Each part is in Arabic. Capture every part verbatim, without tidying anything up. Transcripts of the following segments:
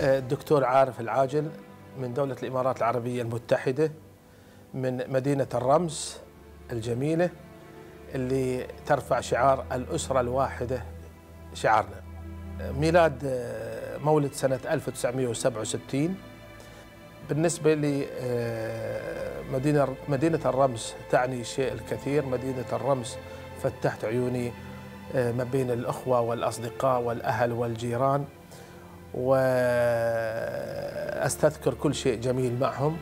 الدكتور عارف العاجل من دولة الإمارات العربية المتحدة، من مدينة الرمس الجميلة اللي ترفع شعار الأسرة الواحدة شعارنا. ميلاد مولد سنة ألف وتسعمئة وسبعة وستين. بالنسبة لمدينة مدينة الرمس تعني شيء الكثير. مدينة الرمس فتحت عيوني ما بين الأخوة والأصدقاء والأهل والجيران، وأستذكر كل شيء جميل معهم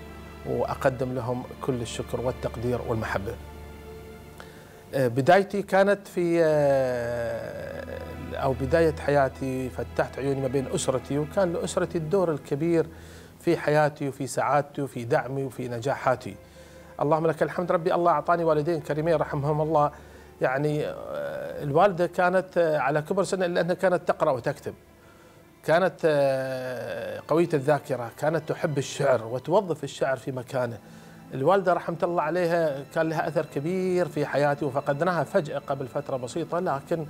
وأقدم لهم كل الشكر والتقدير والمحبة. بدايتي كانت في أو بداية حياتي فتحت عيوني ما بين أسرتي، وكان لأسرتي الدور الكبير في حياتي وفي سعادتي وفي دعمي وفي نجاحاتي. اللهم لك الحمد ربي، الله أعطاني والدين كريمين رحمهم الله. يعني الوالدة كانت على كبر سن لأنها كانت تقرأ وتكتب، كانت قوية الذاكرة، كانت تحب الشعر وتوظف الشعر في مكانه. الوالدة رحمة الله عليها كان لها أثر كبير في حياتي، وفقدناها فجأة قبل فترة بسيطة، لكن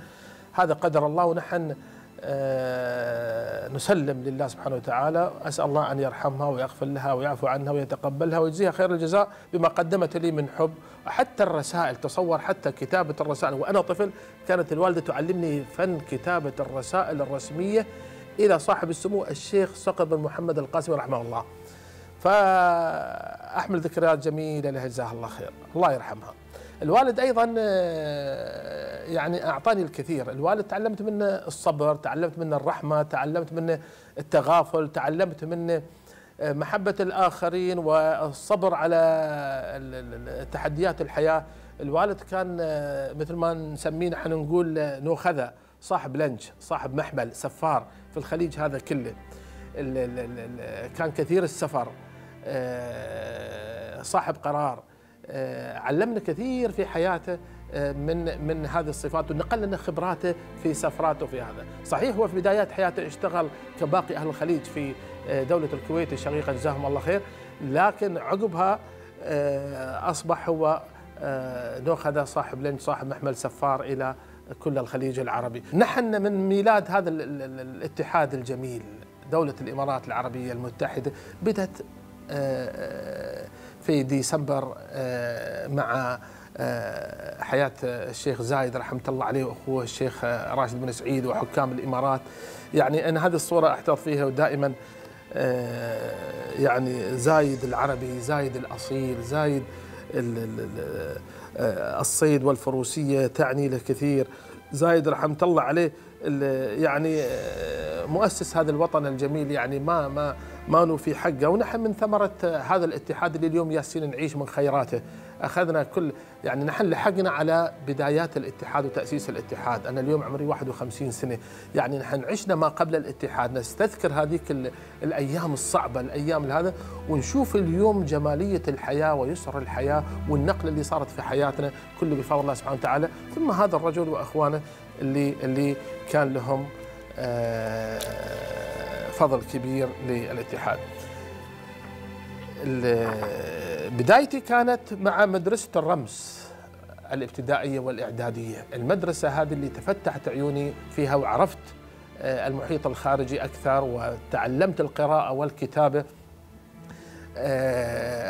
هذا قدر الله ونحن نسلم لله سبحانه وتعالى. أسأل الله أن يرحمها ويغفر لها ويعفو عنها ويتقبلها ويجزيها خير الجزاء بما قدمت لي من حب. حتى الرسائل، تصور حتى كتابة الرسائل، وأنا طفل كانت الوالدة تعلمني فن كتابة الرسائل الرسمية إلى صاحب السمو الشيخ صقر بن محمد القاسمي رحمه الله. فأحمل ذكريات جميلة لها جزاها الله خير، الله يرحمها. الوالد أيضا يعني أعطاني الكثير. الوالد تعلمت منه الصبر، تعلمت منه الرحمة، تعلمت منه التغافل، تعلمت منه محبة الآخرين والصبر على تحديات الحياة. الوالد كان مثل ما نسميه نحن نقول نوخذة، صاحب لنج، صاحب محمل، سفار في الخليج هذا كله. كان كثير السفر، صاحب قرار. علمنا كثير في حياته من من هذه الصفات، ونقل لنا خبراته في سفراته في هذا. صحيح هو في بدايات حياته اشتغل كباقي أهل الخليج في دولة الكويت الشقيقة جزاهم الله خير، لكن عقبها أصبح هو نوخذة، صاحب لنج، صاحب محمل، سفار إلى كل الخليج العربي. نحن من ميلاد هذا الاتحاد الجميل دولة الإمارات العربية المتحدة بدأت في ديسمبر مع حياة الشيخ زايد رحمة الله عليه وأخوه الشيخ راشد بن سعيد وحكام الإمارات. يعني أنا هذه الصورة أحتفظ فيها، ودائما يعني زايد العربي، زايد الأصيل، زايد الصيد والفروسية تعني له كثير. زايد رحمة الله عليه يعني مؤسس هذا الوطن الجميل، يعني ما ما ما نوفي حقه، ونحن من ثمرة هذا الاتحاد اللي اليوم ياسين نعيش من خيراته. أخذنا كل يعني نحن لحقنا على بدايات الاتحاد وتأسيس الاتحاد. أنا اليوم عمري واحد وخمسين سنة، يعني نحن عشنا ما قبل الاتحاد، نستذكر هذيك الأيام الصعبة، الأيام هذا، ونشوف اليوم جمالية الحياة ويسر الحياة والنقلة اللي صارت في حياتنا كله بفضل الله سبحانه وتعالى. ثم هذا الرجل وأخوانه اللي اللي كان لهم فضل كبير للاتحاد. بدايتي كانت مع مدرسة الرمس الابتدائية والإعدادية. المدرسة هذه اللي تفتحت عيوني فيها وعرفت المحيط الخارجي أكثر وتعلمت القراءة والكتابة.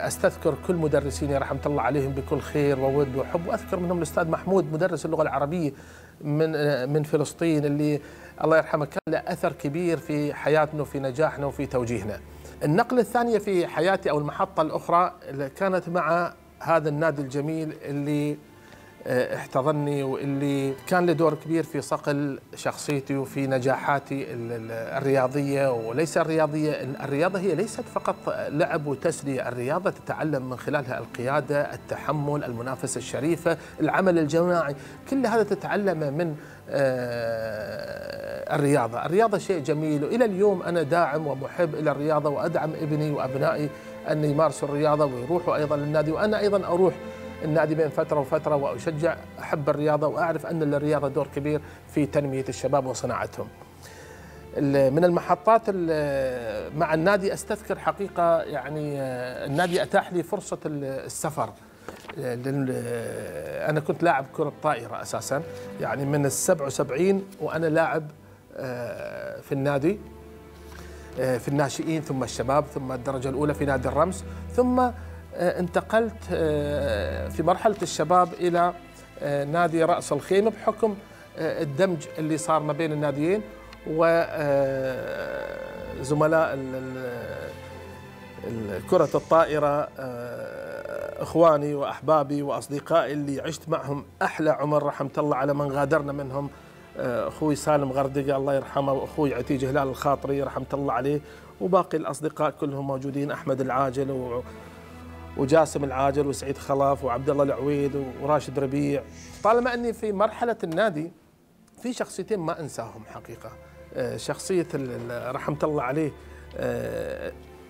أستذكر كل مدرسيني رحمة الله عليهم بكل خير وود وحب، وأذكر منهم الأستاذ محمود مدرس اللغة العربية من من فلسطين اللي الله يرحمه، كان له أثر كبير في حياتنا وفي نجاحنا وفي توجيهنا. النقلة الثانية في حياتي أو المحطة الأخرى كانت مع هذا النادي الجميل اللي احتضني واللي كان له دور كبير في صقل شخصيتي وفي نجاحاتي الرياضية وليس الرياضية. الرياضة هي ليست فقط لعب وتسلية، الرياضة تتعلم من خلالها القيادة، التحمل، المنافسة الشريفة، العمل الجماعي، كل هذا تتعلم من الرياضة. الرياضة شيء جميل، وإلى اليوم أنا داعم ومحب إلى الرياضة وأدعم ابني وأبنائي أن يمارسوا الرياضة ويروحوا أيضا للنادي، وأنا أيضا أروح النادي بين فترة وفترة وأشجع. أحب الرياضة وأعرف أن للرياضة دور كبير في تنمية الشباب وصناعتهم. من المحطات مع النادي أستذكر حقيقة، يعني النادي أتاح لي فرصة السفر. أنا كنت لاعب كرة طائرة أساساً، يعني من السبعة وسبعين وأنا لاعب في النادي. في الناشئين ثم الشباب ثم الدرجة الأولى في نادي الرمس، ثم انتقلت في مرحلة الشباب إلى نادي رأس الخيمة بحكم الدمج اللي صار ما بين الناديين وزملاء كرة الطائرة إخواني وأحبابي وأصدقائي اللي عشت معهم أحلى عمر، رحمة الله على من غادرنا منهم، أخوي سالم غردقة الله يرحمه، وأخوي عتيج هلال الخاطري رحمة الله عليه، وباقي الأصدقاء كلهم موجودين، أحمد العاجل و... وجاسم العاجل وسعيد خلاف وعبد الله العويد وراشد ربيع. طالما أني في مرحلة النادي في شخصيتين ما أنساهم حقيقة، شخصية رحمة الله عليه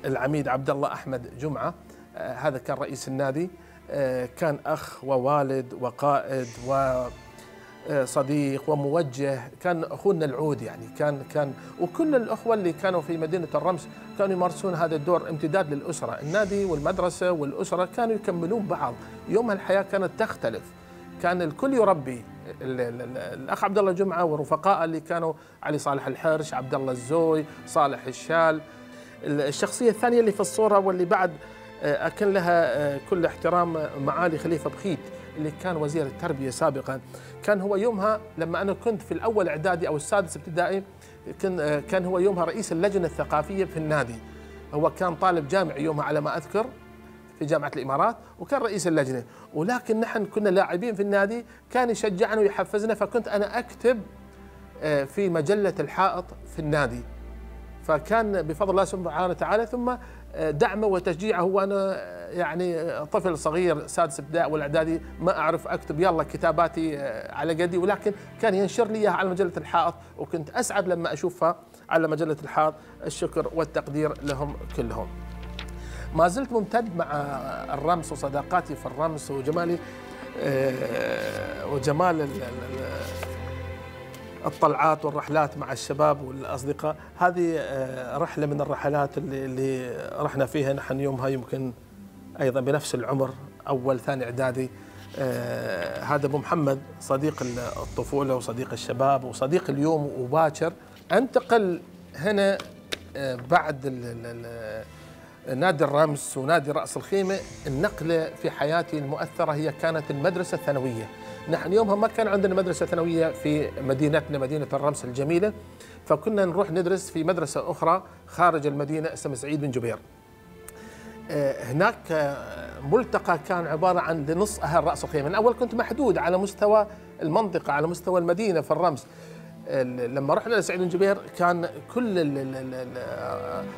العميد عبد الله أحمد جمعة، هذا كان رئيس النادي، كان أخ ووالد وقائد وصديق وموجه، كان أخونا العود يعني، كان كان وكل الأخوة اللي كانوا في مدينة الرمس كانوا يمارسون هذا الدور امتداد للأسرة، النادي والمدرسة والأسرة كانوا يكملون بعض. يومها الحياة كانت تختلف، كان الكل يربي، الأخ عبد الله جمعة ورفقائه اللي كانوا علي صالح الحرش، عبد الله الزوي، صالح الشال. الشخصية الثانية اللي في الصورة واللي بعد أكن لها كل احترام معالي خليفة بخيت اللي كان وزير التربية سابقا، كان هو يومها لما أنا كنت في الأول إعدادي أو السادس ابتدائي كان هو يومها رئيس اللجنة الثقافية في النادي، هو كان طالب جامعي يومها على ما أذكر في جامعة الإمارات وكان رئيس اللجنة، ولكن نحن كنا لاعبين في النادي كان يشجعنا ويحفزنا، فكنت أنا أكتب في مجلة الحائط في النادي، فكان بفضل الله سبحانه وتعالى ثم دعمه وتشجيعه، وأنا يعني طفل صغير سادس ابتدائي والإعدادي ما أعرف أكتب، يلا كتاباتي على قدي، ولكن كان ينشر لي إياها على مجلة الحائط، وكنت أسعد لما أشوفها على مجلة الحائط. الشكر والتقدير لهم كلهم. ما زلت ممتد مع الرمس وصداقاتي في الرمس وجمالي وجمال الطلعات والرحلات مع الشباب والأصدقاء. هذه رحلة من الرحلات اللي, اللي رحنا فيها نحن يومها يمكن أيضا بنفس العمر، أول ثاني إعدادي. هذا أبو محمد صديق الطفولة وصديق الشباب وصديق اليوم وباكر. أنتقل هنا بعد نادي الرمس ونادي رأس الخيمة، النقلة في حياتي المؤثرة هي كانت المدرسة الثانوية. نحن يومها ما كان عندنا مدرسة ثانوية في مدينتنا مدينة الرمس الجميلة، فكنا نروح ندرس في مدرسة أخرى خارج المدينة اسمها سعيد بن جبير. هناك ملتقى كان عبارة عن لنص أهل رأس الخيمة. الأول كنت محدود على مستوى المنطقة على مستوى المدينة في الرمس، لما رحنا لسعيد بن جبير كان كل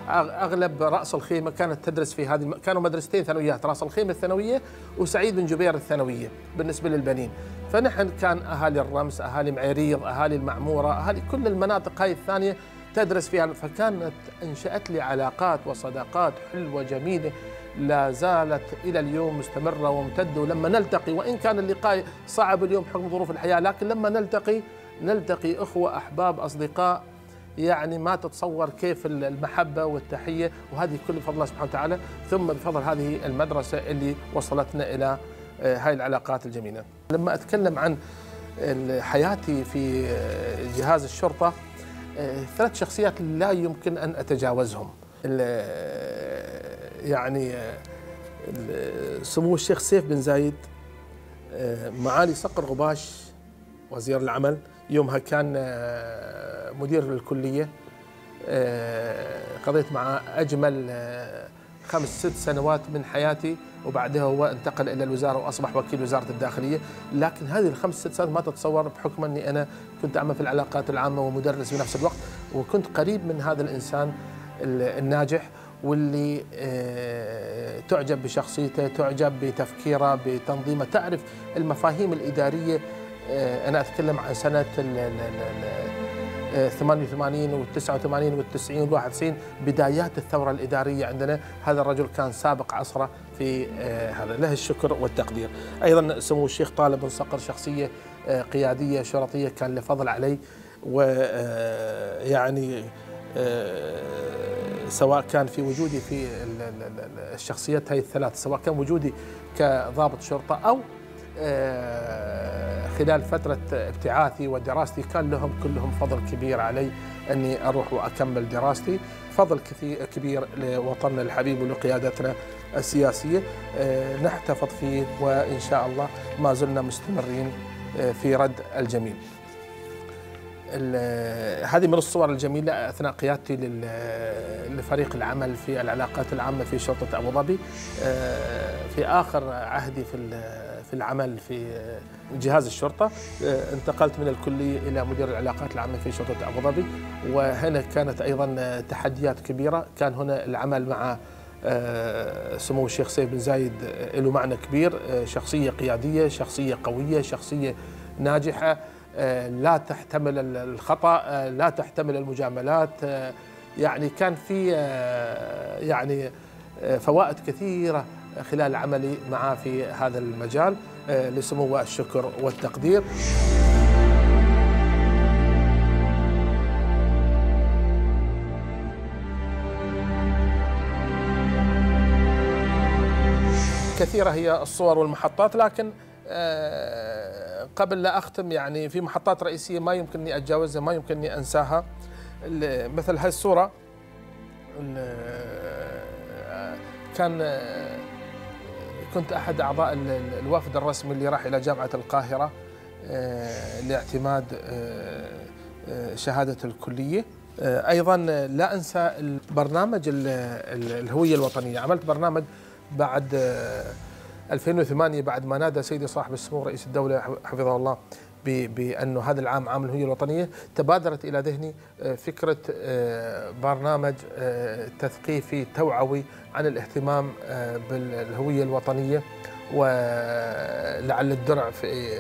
اغلب راس الخيمه كانت تدرس في هذه، كانوا مدرستين ثانويات، راس الخيمه الثانويه وسعيد بن جبير الثانويه بالنسبه للبنين. فنحن كان اهالي الرمس، اهالي معريض، اهالي المعموره، اهالي كل المناطق هاي الثانيه تدرس فيها، فكانت انشات لي علاقات وصداقات حلوه جميله لا زالت إلى اليوم مستمره وممتده. ولما نلتقي وان كان اللقاء صعب اليوم بحكم ظروف الحياه، لكن لما نلتقي نلتقي إخوة أحباب أصدقاء، يعني ما تتصور كيف المحبة والتحية، وهذه كل بفضل الله سبحانه وتعالى، ثم بفضل هذه المدرسة اللي وصلتنا إلى هاي العلاقات الجميلة. لما أتكلم عن حياتي في جهاز الشرطة، ثلاث شخصيات لا يمكن أن أتجاوزهم، يعني سمو الشيخ سيف بن زايد، معالي صقر غباش وزير العمل يومها كان مدير الكلية، قضيت معه أجمل خمس ست سنوات من حياتي، وبعدها هو انتقل إلى الوزارة وأصبح وكيل وزارة الداخلية. لكن هذه الخمس ست سنوات ما تتصور، بحكم أني أنا كنت أعمل في العلاقات العامة ومدرس بنفس الوقت، وكنت قريب من هذا الإنسان الناجح واللي تعجب بشخصيته، تعجب بتفكيره، بتنظيمه، تعرف المفاهيم الإدارية. أنا أتكلم عن سنة ثمانية وثمانين والتسعة وثمانين والتسعين والواحد وتسعين، بدايات الثورة الإدارية عندنا. هذا الرجل كان سابق عصره في هذا، له الشكر والتقدير. أيضا سمو الشيخ طالب بن صقر شخصية قيادية شرطية كان له فضل علي، ويعني سواء كان في وجودي في الشخصيات هاي الثلاث، سواء كان وجودي كضابط شرطة أو خلال فترة ابتعاثي ودراستي كان لهم كلهم فضل كبير علي أني أروح وأكمل دراستي، فضل كثير كبير لوطننا الحبيب ولقيادتنا السياسية نحتفظ فيه، وإن شاء الله ما زلنا مستمرين في رد الجميل. هذه من الصور الجميلة أثناء قيادتي لفريق العمل في العلاقات العامة في شرطة أبوظبي في آخر عهدي في في العمل في جهاز الشرطة. انتقلت من الكلية إلى مدير العلاقات العامة في شرطة أبوظبي، وهنا كانت أيضا تحديات كبيرة. كان هنا العمل مع سمو الشيخ سيف بن زايد له معنى كبير، شخصية قيادية، شخصية قوية، شخصية ناجحة، لا تحتمل الخطأ، لا تحتمل المجاملات. يعني كان في يعني فوائد كثيرة خلال عملي معاه في هذا المجال، لسموه الشكر والتقدير. كثيرة هي الصور والمحطات، لكن قبل لا أختم يعني في محطات رئيسية ما يمكنني أتجاوزها، ما يمكنني أنساها. مثل هالصورة كان كنت أحد أعضاء الوفد الرسمي اللي راح إلى جامعة القاهرة لاعتماد شهادة الكلية. أيضا لا أنسى البرنامج الهوية الوطنية، عملت برنامج بعد ألفين وثمانية بعد ما نادى سيدي صاحب السمو رئيس الدولة حفظه الله بأنه هذا العام عام الهوية الوطنية. تبادرت إلى ذهني فكرة برنامج تثقيفي توعوي عن الاهتمام بالهوية الوطنية، ولعل الدرع في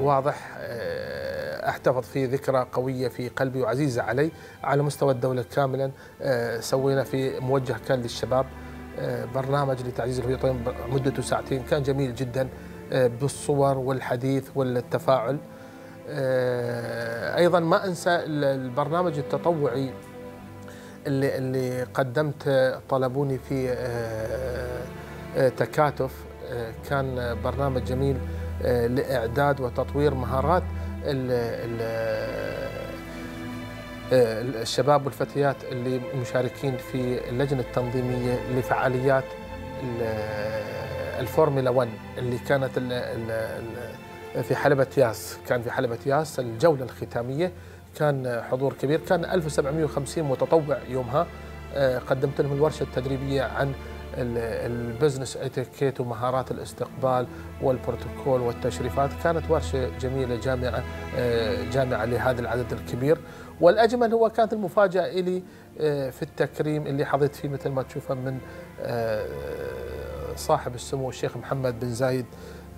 واضح احتفظ في ذكرى قوية في قلبي وعزيزة علي على مستوى الدولة كاملا. سوينا في موجه كان للشباب برنامج لتعزيز الهوية الوطنية مدته ساعتين، كان جميل جدا بالصور والحديث والتفاعل. أيضا ما أنسى البرنامج التطوعي اللي, اللي قدمت طلبوني في تكاتف، كان برنامج جميل لإعداد وتطوير مهارات الشباب والفتيات اللي مشاركين في اللجنة التنظيمية لفعاليات الفورميلا ون اللي كانت ال ال في حلبة ياس. كان في حلبة ياس الجولة الختامية، كان حضور كبير، كان ألف وسبعمئة وخمسين متطوع يومها. قدمت لهم الورشة التدريبية عن البزنس اتيكيت ومهارات الاستقبال والبروتوكول والتشريفات، كانت ورشة جميلة جامعة جامعة لهذا العدد الكبير. والأجمل هو كانت المفاجأة إلي في التكريم اللي حظيت فيه مثل ما تشوفه من صاحب السمو الشيخ محمد بن زايد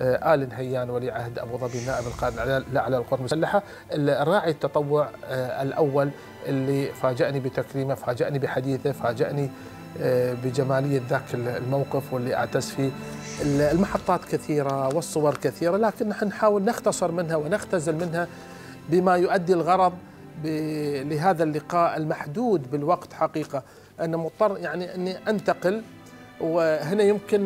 آل نهيان ولي عهد أبوظبي نائب القائد الأعلى للقوات المسلحة، الراعي التطوع الأول اللي فاجأني بتكريمه، فاجأني بحديثه، فاجأني بجمالية ذاك الموقف واللي أعتز فيه. المحطات كثيرة والصور كثيرة، لكن نحن نحاول نختصر منها ونختزل منها بما يؤدي الغرض لهذا اللقاء المحدود بالوقت. حقيقة أنا مضطر يعني أني أنتقل، وهنا يمكن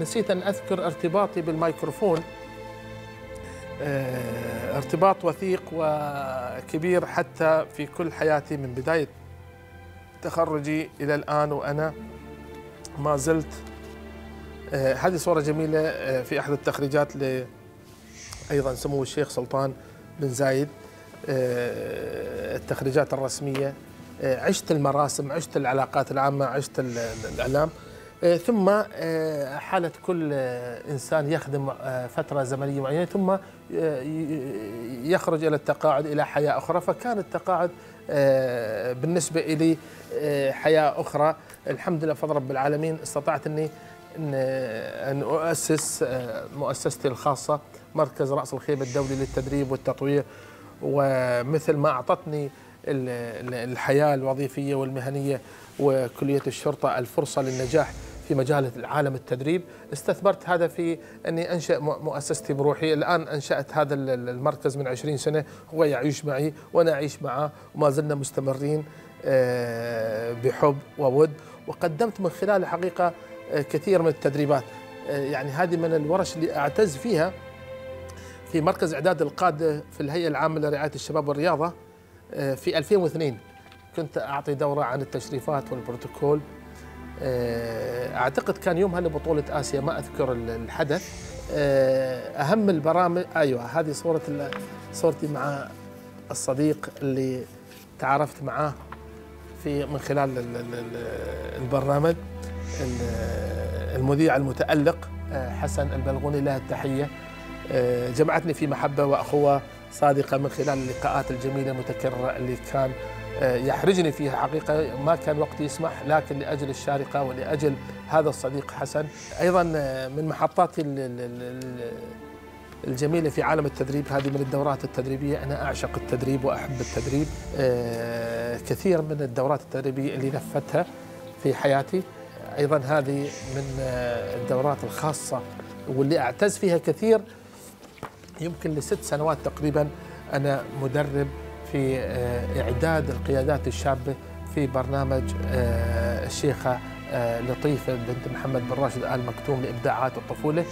نسيت أن أذكر ارتباطي بالميكروفون، ارتباط وثيق وكبير حتى في كل حياتي من بداية تخرجي إلى الآن وأنا ما زلت. هذه صورة جميلة في أحد التخريجات ل أيضا سمو الشيخ سلطان بن زايد، التخريجات الرسمية. عشت المراسم، عشت العلاقات العامة، عشت الإعلام، ثم حالة كل إنسان يخدم فترة زمنية معينة ثم يخرج إلى التقاعد إلى حياة أخرى. فكان التقاعد بالنسبة إلي حياة أخرى. الحمد لله بفضل رب العالمين استطعت أني أن أؤسس مؤسستي الخاصة مركز رأس الخيمة الدولي للتدريب والتطوير، ومثل ما أعطتني الحياة الوظيفية والمهنية وكلية الشرطة الفرصة للنجاح في مجال عالم التدريب، استثمرت هذا في أني أنشأ مؤسستي بروحي. الآن أنشأت هذا المركز من عشرين سنة، هو يعيش معي وأنا أعيش معه، وما زلنا مستمرين بحب وود. وقدمت من خلال حقيقة كثير من التدريبات، يعني هذه من الورش اللي أعتز فيها في مركز إعداد القادة في الهيئة العامة لرعاية الشباب والرياضة في ألفين واثنين. كنت أعطي دورة عن التشريفات والبروتوكول، أعتقد كان يومها لبطولة آسيا، ما أذكر الحدث. أهم البرامج، أيوة هذه صورة صورتي مع الصديق اللي تعارفت معاه في من خلال البرنامج، المذيع المتألق حسن البلغوني له التحية، جمعتني في محبة وأخوة صادقة من خلال اللقاءات الجميلة المتكررة اللي كان يحرجني فيها حقيقة، ما كان وقتي يسمح، لكن لأجل الشارقة ولأجل هذا الصديق حسن. أيضا من محطاتي الجميلة في عالم التدريب هذه من الدورات التدريبية، أنا أعشق التدريب وأحب التدريب، كثير من الدورات التدريبية اللي نفذتها في حياتي. أيضا هذه من الدورات الخاصة واللي أعتز فيها كثير، يمكن لست سنوات تقريبا أنا مدرب في إعداد القيادات الشابة في برنامج الشيخة لطيفة بنت محمد بن راشد آل مكتوم لإبداعات الطفولة.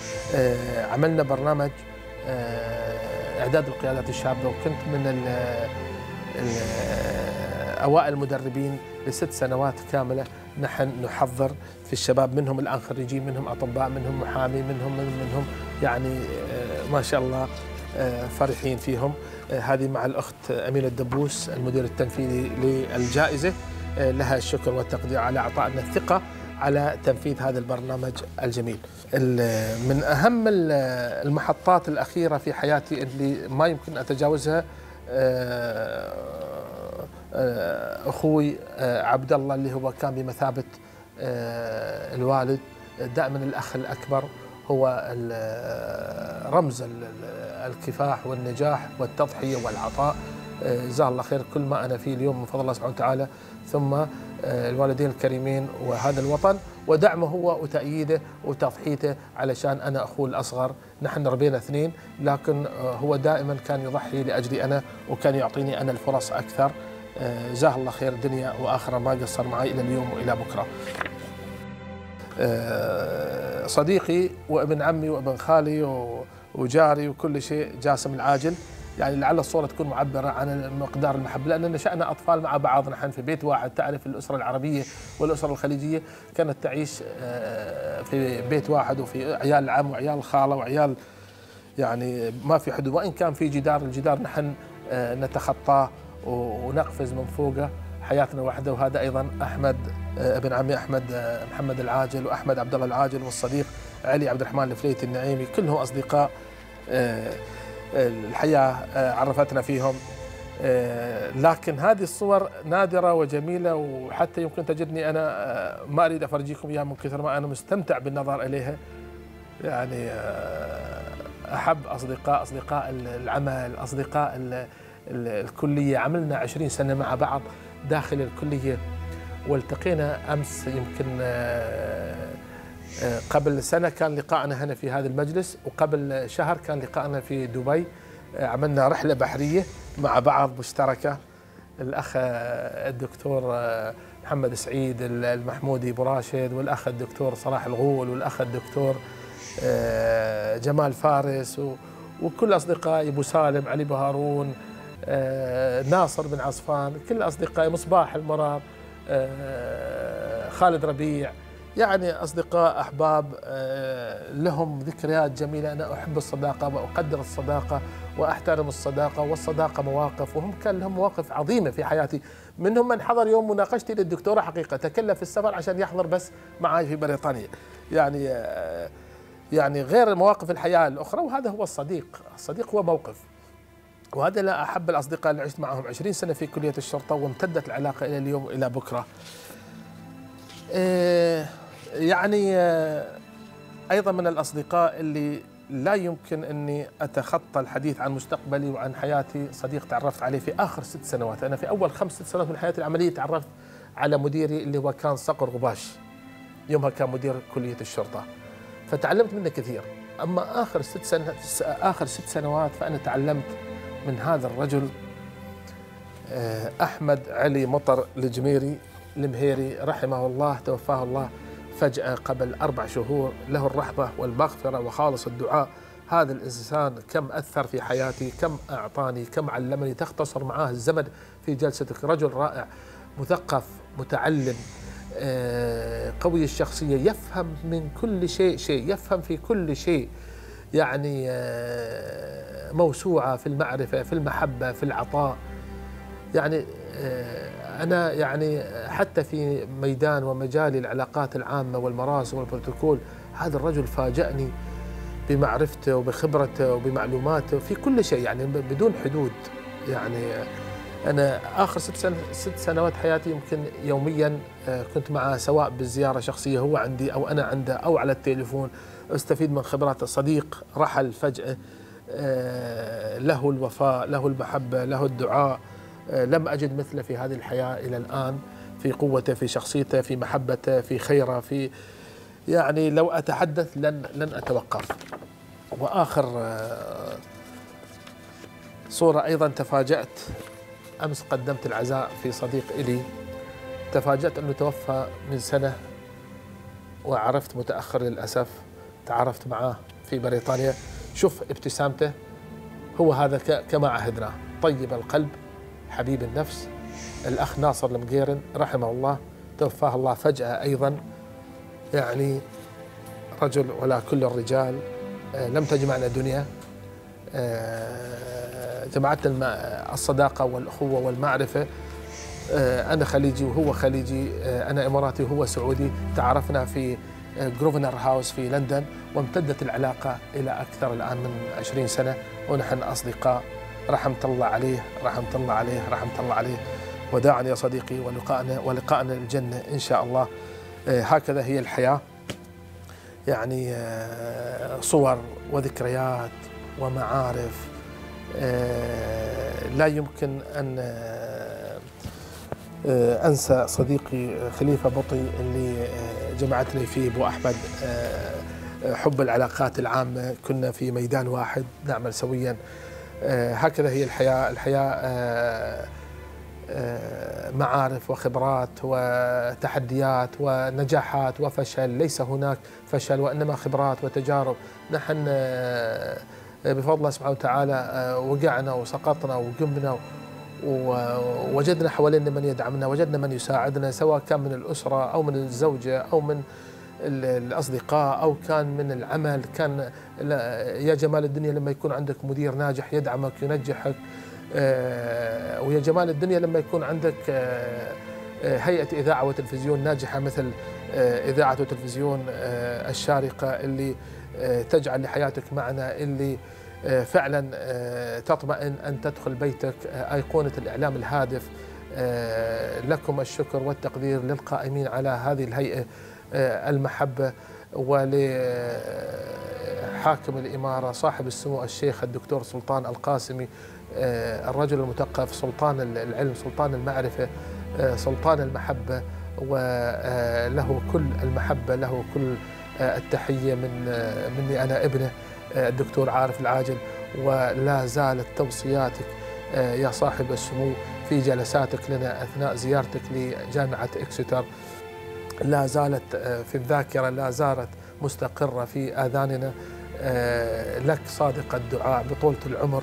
عملنا برنامج إعداد القيادات الشابة وكنت من أوائل المدربين لست سنوات كاملة. نحن نحضر في الشباب، منهم الآن خريجين، منهم أطباء، منهم محامي، منهم منهم يعني ما شاء الله فرحين فيهم. هذه مع الأخت أمينة الدبوس المدير التنفيذي للجائزة، لها الشكر والتقدير على إعطائنا الثقة على تنفيذ هذا البرنامج الجميل. من أهم المحطات الأخيرة في حياتي اللي ما يمكن أتجاوزها أخوي عبد الله اللي هو كان بمثابة الوالد، دائما الأخ الأكبر هو رمز الكفاح والنجاح والتضحية والعطاء، جزاه الله خير كل ما أنا فيه اليوم من فضل الله سبحانه وتعالى، ثم الوالدين الكريمين وهذا الوطن ودعمه هو وتأييده وتضحيته، علشان أنا أخوه الأصغر، نحن ربينا اثنين، لكن هو دائما كان يضحي لأجلي أنا وكان يعطيني أنا الفرص أكثر، جزاه الله خير دنيا وآخرة، ما قصر معي إلى اليوم وإلى بكرة. صديقي وابن عمي وابن خالي وجاري وكل شيء جاسم العاجل، يعني لعل الصورة تكون معبرة عن مقدار المحبة، لأن نشأنا أطفال مع بعض، نحن في بيت واحد، تعرف الأسرة العربية والأسرة الخليجية كانت تعيش في بيت واحد، وفي عيال العم وعيال الخالة وعيال، يعني ما في حدود، وإن كان في جدار، الجدار نحن نتخطاه ونقفز من فوقه، حياتنا واحدة. وهذا أيضا أحمد ابن عمي أحمد محمد العاجل وأحمد عبد الله العاجل والصديق علي عبد الرحمن الفليت النعيمي، كلهم أصدقاء الحياة عرفتنا فيهم. لكن هذه الصور نادرة وجميلة، وحتى يمكن تجدني أنا ما أريد أفرجيكم إياها من كثر ما أنا مستمتع بالنظر إليها، يعني أحب أصدقاء أصدقاء العمل، أصدقاء الكلية، عملنا عشرين سنة مع بعض داخل الكلية، والتقينا أمس يمكن قبل سنة كان لقاءنا هنا في هذا المجلس، وقبل شهر كان لقاءنا في دبي، عملنا رحلة بحرية مع بعض مشتركة، الأخ الدكتور محمد سعيد المحمودي أبو راشد، والأخ الدكتور صلاح الغول، والأخ الدكتور جمال فارس، وكل أصدقائي أبو سالم، علي بهارون، ناصر بن عصفان، كل أصدقائي، مصباح المرار، خالد ربيع، يعني أصدقاء أحباب لهم ذكريات جميلة. أنا أحب الصداقة وأقدر الصداقة وأحترم الصداقة، والصداقة مواقف، وهم كان لهم مواقف عظيمة في حياتي، منهم من حضر يوم مناقشتي للدكتورة حقيقة، تكلف السفر عشان يحضر بس معي في بريطانيا، يعني يعني غير مواقف الحياة الأخرى، وهذا هو الصديق، الصديق هو موقف. وهذا لا أحب الأصدقاء اللي عشت معهم عشرين سنة في كلية الشرطة، وامتدت العلاقة إلى اليوم إلى بكرة. يعني أيضا من الأصدقاء اللي لا يمكن أني أتخطى الحديث عن مستقبلي وعن حياتي، صديق تعرفت عليه في آخر ست سنوات، أنا في أول خمس ست سنوات من حياتي العملية تعرفت على مديري اللي هو كان صقر غباش، يومها كان مدير كلية الشرطة، فتعلمت منه كثير. أما آخر ست سنة آخر ست سنوات فأنا تعلمت من هذا الرجل أحمد علي مطر لجميري المهيري رحمه الله، توفاه الله فجأة قبل أربع شهور، له الرحمة والمغفرة وخالص الدعاء، هذا الإنسان كم أثر في حياتي، كم أعطاني، كم علمني، تختصر معاه الزمن في جلستك. رجل رائع، مثقف، متعلم، قوي الشخصية، يفهم من كل شيء شيء، يفهم في كل شيء، يعني موسوعة في المعرفة، في المحبة، في العطاء. يعني أنا يعني حتى في ميدان ومجال العلاقات العامة والمراسم والبروتوكول، هذا الرجل فاجأني بمعرفته وبخبرته وبمعلوماته في كل شيء، يعني بدون حدود. يعني أنا آخر ست, سن... ست سنوات حياتي يمكن يومياً كنت معه، سواء بالزيارة شخصية هو عندي أو أنا عنده أو على التليفون، أستفيد من خبراته. صديق رحل فجأة، له الوفاء، له المحبة، له الدعاء، لم أجد مثله في هذه الحياة إلى الآن، في قوته، في شخصيته، في محبته، في خيره، في يعني لو أتحدث لن لن أتوقف. وآخر صورة أيضاً تفاجأت، أمس قدمت العزاء في صديق إلي، تفاجأت أنه توفى من سنة، وعرفت متأخر للأسف. تعرفت معاه في بريطانيا، شوف ابتسامته، هو هذا كما عهدناه، طيب القلب، حبيب النفس. الأخ ناصر لمقيرن رحمه الله، توفاه الله فجأة أيضاً، يعني رجل ولا كل الرجال. لم تجمعنا دنيا، جمعتنا الصداقة والأخوة والمعرفة. أنا خليجي وهو خليجي، أنا إماراتي وهو سعودي، تعرفنا في جروفنر هاوس في لندن، وامتدت العلاقة إلى أكثر الآن من عشرين سنة ونحن أصدقاء. رحمة الله عليه، رحمة الله عليه، رحمة الله عليه. وداعا يا صديقي، ولقاءنا ولقاءنا الجنة إن شاء الله. هكذا هي الحياة، يعني صور وذكريات ومعارف لا يمكن أن أنسى صديقي خليفة بطي اللي جمعتني فيه أبو أحمد، حب العلاقات العامة، كنا في ميدان واحد نعمل سويا. هكذا هي الحياة، الحياة معارف وخبرات وتحديات ونجاحات وفشل، ليس هناك فشل وإنما خبرات وتجارب. نحن بفضل الله سبحانه وتعالى وقعنا وسقطنا وقمنا، ووجدنا حوالينا من يدعمنا، وجدنا من يساعدنا، سواء كان من الأسرة أو من الزوجة أو من الأصدقاء أو كان من العمل. كان يا جمال الدنيا لما يكون عندك مدير ناجح يدعمك ينجحك، ويا جمال الدنيا لما يكون عندك هيئة إذاعة وتلفزيون ناجحة مثل إذاعة وتلفزيون الشارقة، اللي تجعل لحياتك معنى، اللي فعلا تطمئن أن تدخل بيتك. أيقونة الإعلام الهادف، لكم الشكر والتقدير للقائمين على هذه الهيئة، المحبة، ولحاكم الإمارة صاحب السمو الشيخ الدكتور سلطان القاسمي، الرجل المثقف، سلطان العلم، سلطان المعرفة، سلطان المحبة، وله كل المحبة، له كل التحية من مني أنا ابنه الدكتور عارف العاجل. ولا زالت توصياتك يا صاحب السمو في جلساتك لنا أثناء زيارتك لجامعة إكستر لا زالت في الذاكرة، لا زالت مستقرة في آذاننا. لك صادق الدعاء بطولة العمر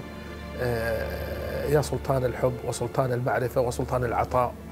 يا سلطان الحب وسلطان المعرفة وسلطان العطاء.